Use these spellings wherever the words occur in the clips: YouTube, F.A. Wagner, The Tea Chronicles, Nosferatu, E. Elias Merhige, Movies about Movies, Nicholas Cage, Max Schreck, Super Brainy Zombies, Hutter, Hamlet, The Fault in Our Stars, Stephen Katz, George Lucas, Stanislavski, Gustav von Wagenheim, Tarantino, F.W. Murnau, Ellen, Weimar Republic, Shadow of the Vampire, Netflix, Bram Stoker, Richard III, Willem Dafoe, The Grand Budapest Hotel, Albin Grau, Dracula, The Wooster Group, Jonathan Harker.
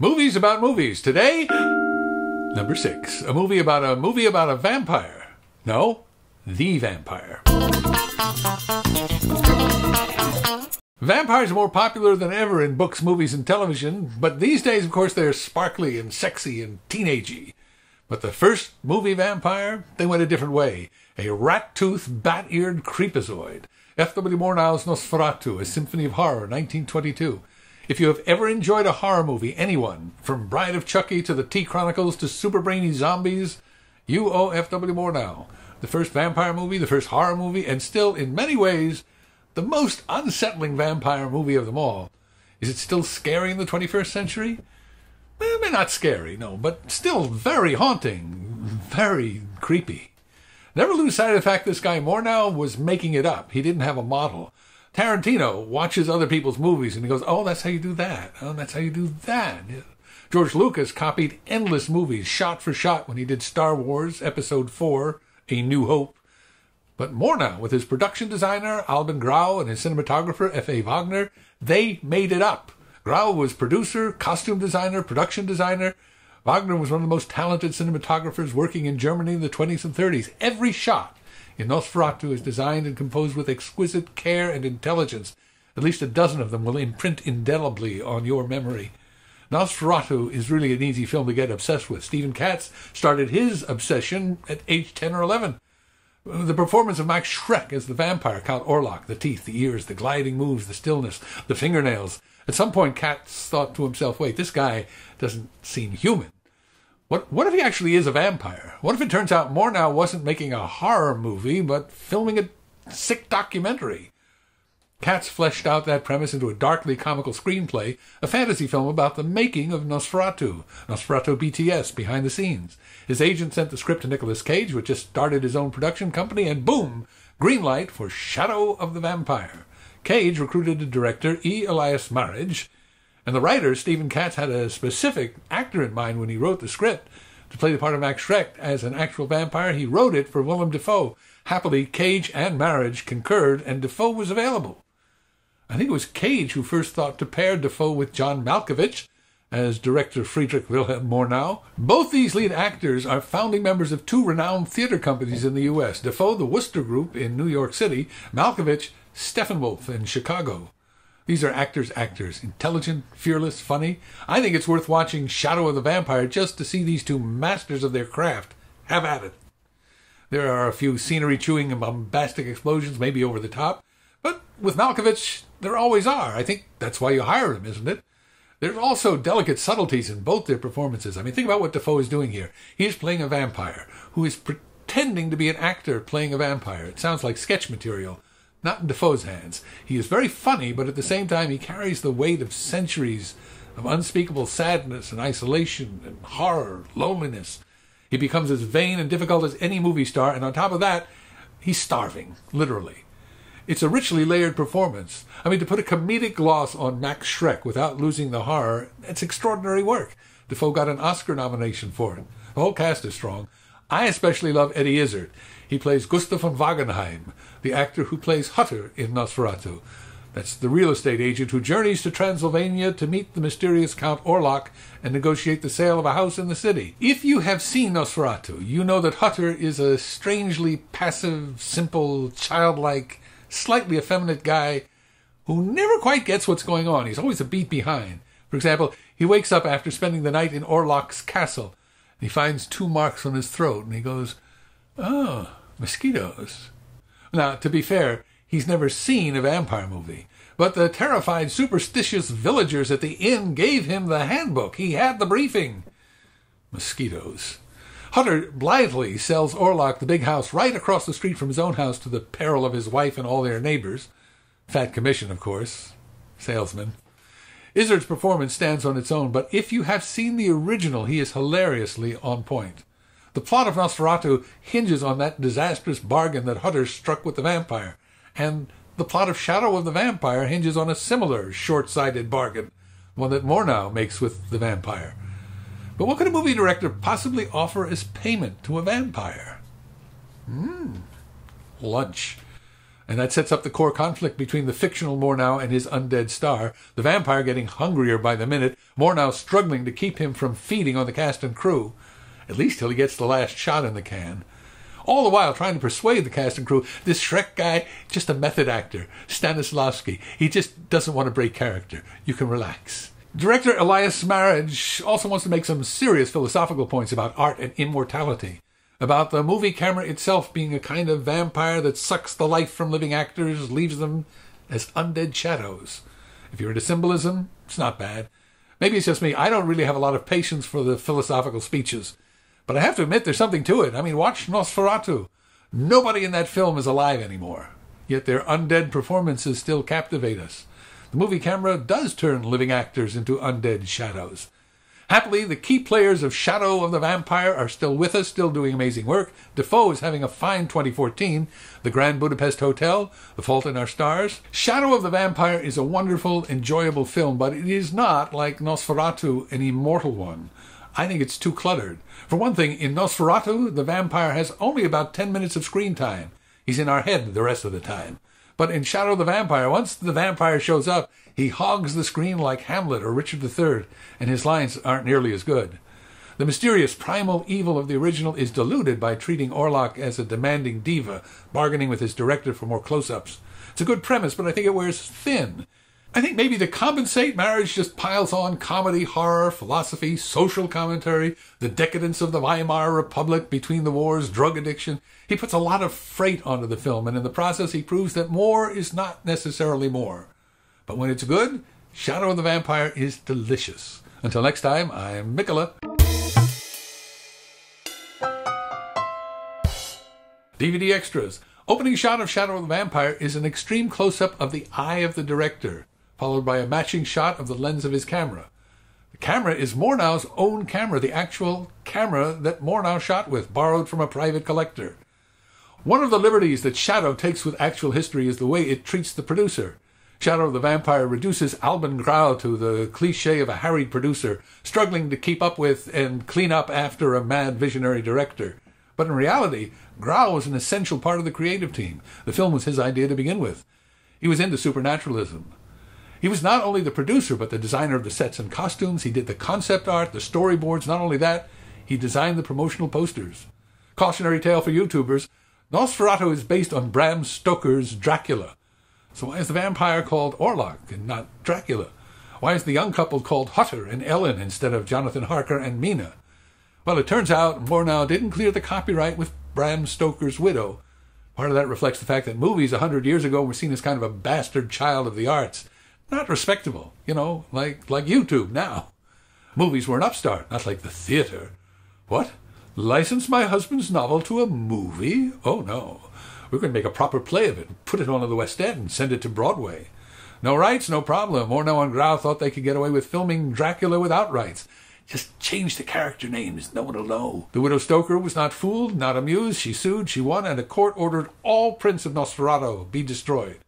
Movies about movies. Today, number 6. A movie about a movie about a vampire. No, the vampire. Vampires are more popular than ever in books, movies, and television, but these days, of course, they're sparkly and sexy and teenagey. But the first movie vampire, they went a different way. A rat-toothed, bat-eared creepazoid. F.W. Murnau's Nosferatu, A Symphony of Horror, 1922. If you have ever enjoyed a horror movie, anyone, from Bride of Chucky to the T-Chronicles to super brainy zombies, you owe F.W. Murnau. The first vampire movie, the first horror movie, and still, in many ways, the most unsettling vampire movie of them all. Is it still scary in the 21st century? Well, not scary, no, but still very haunting, very creepy. Never lose sight of the fact this guy Murnau was making it up. He didn't have a model. Tarantino watches other people's movies and he goes, oh, that's how you do that. Oh, that's how you do that. George Lucas copied endless movies, shot for shot, when he did Star Wars Episode IV, A New Hope. But Murnau, with his production designer, Albin Grau, and his cinematographer, F.A. Wagner, they made it up. Grau was producer, costume designer, production designer. Wagner was one of the most talented cinematographers working in Germany in the 20s and 30s. Every shot in Nosferatu is designed and composed with exquisite care and intelligence. At least a dozen of them will imprint indelibly on your memory. Nosferatu is really an easy film to get obsessed with. Stephen Katz started his obsession at age 10 or 11. The performance of Max Schreck as the vampire, Count Orlok, the teeth, the ears, the gliding moves, the stillness, the fingernails. At some point, Katz thought to himself, wait, this guy doesn't seem human. What if he actually is a vampire? What if it turns out Murnau wasn't making a horror movie, but filming a sick documentary? Katz fleshed out that premise into a darkly comical screenplay, a fantasy film about the making of Nosferatu, Nosferatu BTS, behind the scenes. His agent sent the script to Nicholas Cage, who had just started his own production company, and boom, green light for Shadow of the Vampire. Cage recruited a director, E. Elias Merhige, and the writer, Stephen Katz, had a specific actor in mind when he wrote the script to play the part of Max Schreck as an actual vampire. He wrote it for Willem Dafoe. Happily, Cage and Merhige concurred, and Dafoe was available. I think it was Cage who first thought to pair Dafoe with John Malkovich as director Friedrich Wilhelm Murnau. Both these lead actors are founding members of two renowned theater companies in the U.S. Dafoe, The Wooster Group in New York City, Malkovich, Steppenwolf in Chicago. These are actors, intelligent, fearless, funny. I think it's worth watching Shadow of the Vampire just to see these two masters of their craft have at it. There are a few scenery-chewing and bombastic explosions, maybe over the top, but with Malkovich, there always are. I think that's why you hire him, isn't it? There's also delicate subtleties in both their performances. I mean, think about what Dafoe is doing here. He is playing a vampire who is pretending to be an actor playing a vampire. It sounds like sketch material, not in Dafoe's hands. He is very funny, but at the same time, he carries the weight of centuries of unspeakable sadness and isolation and horror, loneliness. He becomes as vain and difficult as any movie star, and on top of that, he's starving, literally. It's a richly layered performance. I mean, to put a comedic gloss on Max Schreck without losing the horror, it's extraordinary work. Dafoe got an Oscar nomination for it. The whole cast is strong. I especially love Eddie Izzard. He plays Gustav von Wagenheim, the actor who plays Hutter in Nosferatu. That's the real estate agent who journeys to Transylvania to meet the mysterious Count Orlok and negotiate the sale of a house in the city. If you have seen Nosferatu, you know that Hutter is a strangely passive, simple, childlike, slightly effeminate guy who never quite gets what's going on. He's always a beat behind. For example, he wakes up after spending the night in Orlok's castle. He finds 2 marks on his throat, and he goes, oh, mosquitoes. Now, to be fair, he's never seen a vampire movie, but the terrified, superstitious villagers at the inn gave him the handbook. He had the briefing. Mosquitoes. Hutter blithely sells Orlok the big house right across the street from his own house to the peril of his wife and all their neighbors. Fat commission, of course. Salesman. Izzard's performance stands on its own, but if you have seen the original, he is hilariously on point. The plot of Nosferatu hinges on that disastrous bargain that Hutter struck with the vampire, and the plot of Shadow of the Vampire hinges on a similar short-sighted bargain, one that Murnau makes with the vampire. But what could a movie director possibly offer as payment to a vampire? Lunch. and that sets up the core conflict between the fictional Murnau and his undead star, the vampire getting hungrier by the minute, Murnau struggling to keep him from feeding on the cast and crew, at least till he gets the last shot in the can. All the while trying to persuade the cast and crew, this Schreck guy, just a method actor, Stanislavski, he just doesn't want to break character. You can relax. Director Elias Merhige also wants to make some serious philosophical points about art and immortality, about the movie camera itself being a kind of vampire that sucks the life from living actors, leaves them as undead shadows. If you're into symbolism, it's not bad. Maybe it's just me. I don't really have a lot of patience for the philosophical speeches. But I have to admit, there's something to it. I mean, watch Nosferatu. Nobody in that film is alive anymore. Yet their undead performances still captivate us. The movie camera does turn living actors into undead shadows. Happily, the key players of Shadow of the Vampire are still with us, still doing amazing work. Dafoe is having a fine 2014. The Grand Budapest Hotel, The Fault in Our Stars. Shadow of the Vampire is a wonderful, enjoyable film, but it is not, like Nosferatu, an immortal one. I think it's too cluttered. For one thing, in Nosferatu, the vampire has only about 10 minutes of screen time. He's in our head the rest of the time. But in Shadow of the Vampire, once the vampire shows up, he hogs the screen like Hamlet or Richard III, and his lines aren't nearly as good. The mysterious primal evil of the original is diluted by treating Orlok as a demanding diva, bargaining with his director for more close-ups. It's a good premise, but I think it wears thin. I think maybe to compensate, Merhige just piles on comedy, horror, philosophy, social commentary, the decadence of the Weimar Republic, between the wars, drug addiction. He puts a lot of freight onto the film, and in the process he proves that more is not necessarily more. But when it's good, Shadow of the Vampire is delicious. Until next time, I'm Mickeleh. DVD Extras. Opening shot of Shadow of the Vampire is an extreme close-up of the eye of the director, followed by a matching shot of the lens of his camera. The camera is Murnau's own camera, the actual camera that Murnau shot with, borrowed from a private collector. One of the liberties that Shadow takes with actual history is the way it treats the producer. Shadow of the Vampire reduces Albin Grau to the cliché of a harried producer, struggling to keep up with and clean up after a mad visionary director. But in reality, Grau was an essential part of the creative team. The film was his idea to begin with. He was into supernaturalism. He was not only the producer, but the designer of the sets and costumes. He did the concept art, the storyboards. Not only that, he designed the promotional posters. Cautionary tale for YouTubers, Nosferatu is based on Bram Stoker's Dracula. So why is the vampire called Orlok and not Dracula? Why is the young couple called Hutter and Ellen instead of Jonathan Harker and Mina? Well, it turns out Murnau didn't clear the copyright with Bram Stoker's Widow. Part of that reflects the fact that movies 100 years ago were seen as kind of a bastard child of the arts. Not respectable, you know, like YouTube now. Movies were an upstart, not like the theater. What? License my husband's novel to a movie? Oh, no. We're going to make a proper play of it, put it on to the West End, and send it to Broadway. No rights, no problem. Murnau and Grau thought they could get away with filming Dracula without rights. Just change the character names, no one will know. The widow Stoker was not fooled, not amused. She sued, she won, and a court ordered all prints of Nosferatu be destroyed.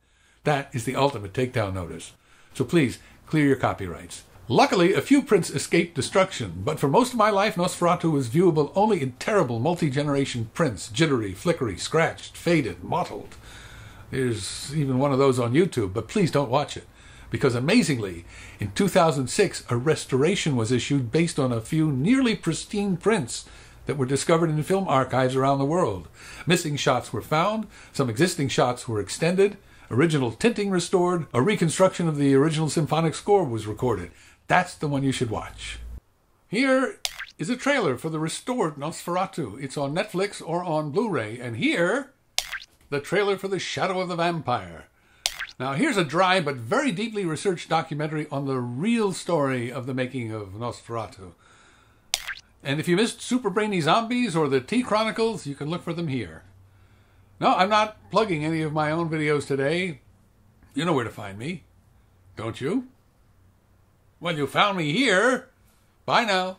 That is the ultimate takedown notice. So please, clear your copyrights. Luckily, a few prints escaped destruction, but for most of my life, Nosferatu was viewable only in terrible multi-generation prints, jittery, flickery, scratched, faded, mottled. There's even one of those on YouTube, but please don't watch it. Because amazingly, in 2006, a restoration was issued based on a few nearly pristine prints that were discovered in film archives around the world. Missing shots were found, some existing shots were extended, original tinting restored, a reconstruction of the original symphonic score was recorded. That's the one you should watch. Here is a trailer for the restored Nosferatu. It's on Netflix or on Blu-ray. And here, the trailer for the Shadow of the Vampire. Now, here's a dry but very deeply researched documentary on the real story of the making of Nosferatu. And if you missed Super Brainy Zombies or the Tea Chronicles, you can look for them here. No, I'm not plugging any of my own videos today. You know where to find me, don't you? Well, you found me here. Bye now.